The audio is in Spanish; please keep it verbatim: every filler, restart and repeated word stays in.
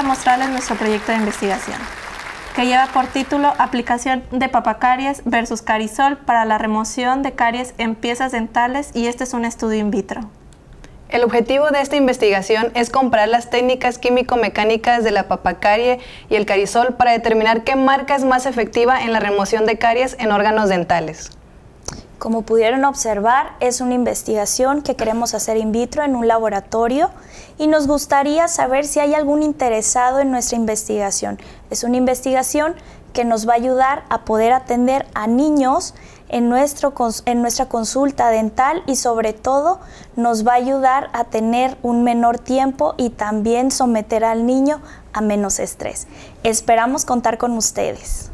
a mostrarles nuestro proyecto de investigación, que lleva por título Aplicación de papacaries versus carisol para la remoción de caries en piezas dentales, y este es un estudio in vitro. El objetivo de esta investigación es comparar las técnicas químico-mecánicas de la papacarie y el carisol para determinar qué marca es más efectiva en la remoción de caries en órganos dentales. Como pudieron observar, es una investigación que queremos hacer in vitro en un laboratorio y nos gustaría saber si hay algún interesado en nuestra investigación. Es una investigación que nos va a ayudar a poder atender a niños en, nuestro, en nuestra consulta dental, y sobre todo nos va a ayudar a tener un menor tiempo y también someter al niño a menos estrés. Esperamos contar con ustedes.